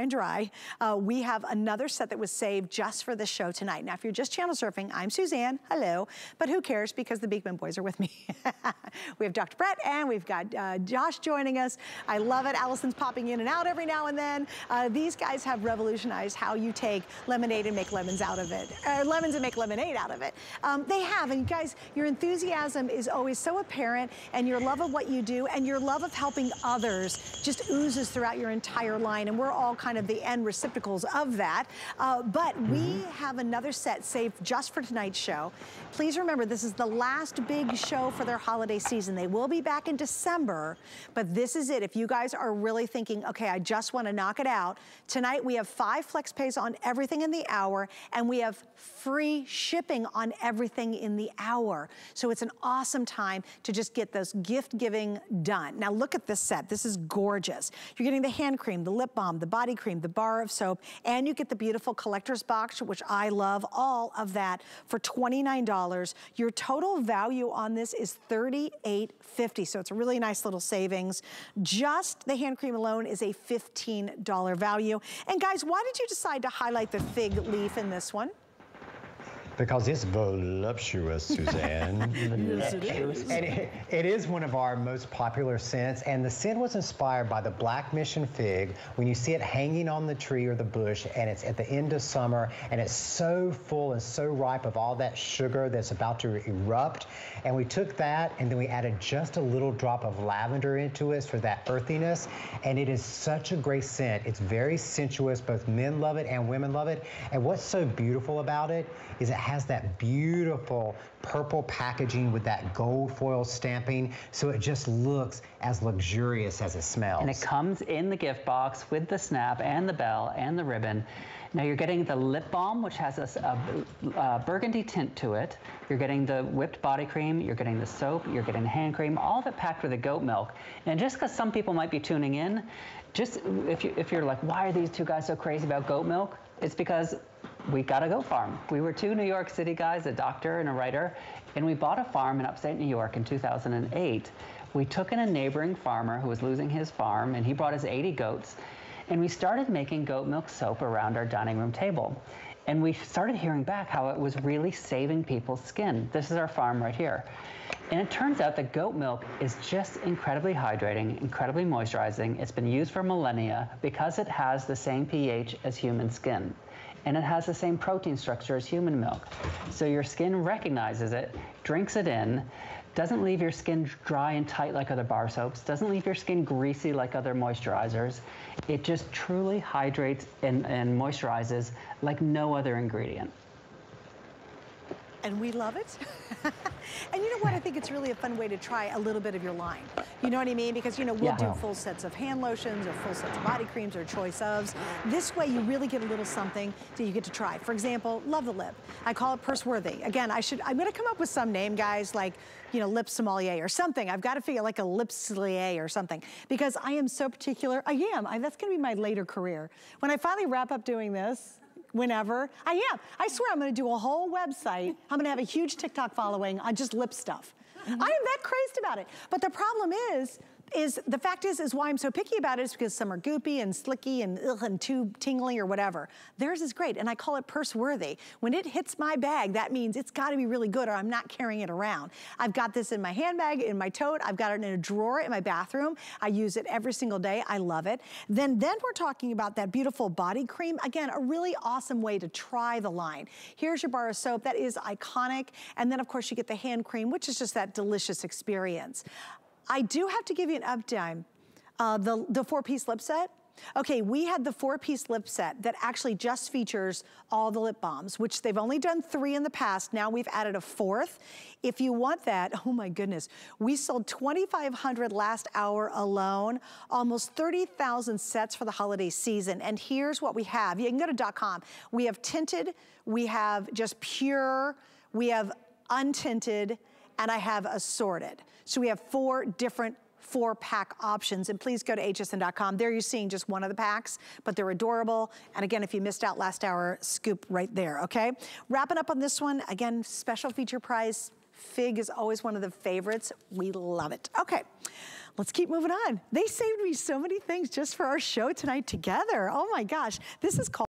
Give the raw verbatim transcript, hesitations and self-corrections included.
and dry. Uh, we have another set that was saved just for the show tonight. Now, if you're just channel surfing, I'm Suzanne, hello, but who cares because the Beekman boys are with me. We have Doctor Brett and we've got uh, Josh joining us. I love it. Allison's popping in and out every now and then. Uh, these guys have revolutionized how you take lemonade and make lemons out of it, or lemons and make lemonade out of it. Um, they have, and you guys, your enthusiasm is always so apparent, and your love of what you do and your love of helping others just oozes throughout your entire line, and we're all kind of the end reciprocals of that. Uh, but we have another set saved just for tonight's show. Please remember, this is the last big show for their holiday season. They will be back in December, but this is it. If you guys are really thinking, okay, I just want to knock it out, tonight we have five flex pays on everything in the hour, and we have free shipping on everything in the hour. So it's an awesome time to just get this gift giving done. Now look at this set. This is gorgeous. You're getting the hand cream, the lip balm, the body cream, the bar of soap, and you get the beautiful collector's box, which I love, all of that for twenty-nine dollars. Your total value on this is thirty-eight fifty, so it's a really nice little savings. Just the hand cream alone is a fifteen dollar value. And guys, why did you decide to highlight the fig leaf in this one? Because it's voluptuous, Suzanne. Yes, it is. And it, it is one of our most popular scents, and the scent was inspired by the Black Mission Fig. When you see it hanging on the tree or the bush, and it's at the end of summer, and it's so full and so ripe of all that sugar that's about to erupt, and we took that, and then we added just a little drop of lavender into it for that earthiness, and it is such a great scent. It's very sensuous. Both men love it and women love it, and what's so beautiful about it is it has that beautiful purple packaging with that gold foil stamping, so it just looks as luxurious as it smells. And it comes in the gift box with the snap and the bell and the ribbon. Now you're getting the lip balm, which has a, a, a burgundy tint to it. You're getting the whipped body cream. You're getting the soap. You're getting the hand cream, all of it packed with the goat milk. And just because some people might be tuning in, just if, you, if you're like, why are these two guys so crazy about goat milk? It's because we got a goat farm. We were two New York City guys, a doctor and a writer, and we bought a farm in upstate New York in two thousand eight. We took in a neighboring farmer who was losing his farm, and he brought us eighty goats, and we started making goat milk soap around our dining room table. And we started hearing back how it was really saving people's skin. This is our farm right here. And it turns out that goat milk is just incredibly hydrating, incredibly moisturizing. It's been used for millennia because it has the same pH as human skin. And it has the same protein structure as human milk. So your skin recognizes it, drinks it in, doesn't leave your skin dry and tight like other bar soaps, doesn't leave your skin greasy like other moisturizers. It just truly hydrates and, and moisturizes like no other ingredient. And we love it. And you know what? I think it's really a fun way to try a little bit of your line. You know what I mean? Because, you know, we'll yeah. do full sets of hand lotions or full sets of body creams or choice ofs. This way you really get a little something that you get to try. For example, Love the Lip. I call it Purse Worthy. Again, I should, I'm gonna come up with some name, guys, like, you know, Lip Sommelier or something. I've got to figure like a Lip Sommelier or something, because I am so particular. I am, I, that's gonna be my later career. When I finally wrap up doing this, whenever, I am. I swear I'm gonna do a whole website. I'm gonna have a huge TikTok following on just lip stuff. Mm-hmm. I am that crazed about it. But the problem is, is the fact is, is why I'm so picky about it is because some are goopy and slicky and ugh, and too tingly or whatever. Theirs is great, and I call it purse worthy. When it hits my bag, that means it's gotta be really good or I'm not carrying it around. I've got this in my handbag, in my tote, I've got it in a drawer in my bathroom. I use it every single day, I love it. Then, then we're talking about that beautiful body cream. Again, a really awesome way to try the line. Here's your bar of soap, that is iconic. And then of course you get the hand cream, which is just that delicious experience. I do have to give you an update. Uh, the, the four-piece lip set. Okay, we had the four-piece lip set that actually just features all the lip balms, which they've only done three in the past. Now we've added a fourth. If you want that, oh my goodness, we sold twenty-five hundred last hour alone, almost thirty thousand sets for the holiday season. And here's what we have. You can go to .com. We have tinted, we have just pure, we have untinted, and I have assorted. So we have four different four pack options, and please go to H S N dot com. There you're seeing just one of the packs, but they're adorable. And again, if you missed out last hour, scoop right there, okay? Wrapping up on this one, again, special feature price, Fig is always one of the favorites. We love it. Okay. Let's keep moving on. They saved me so many things just for our show tonight together. Oh my gosh. This is called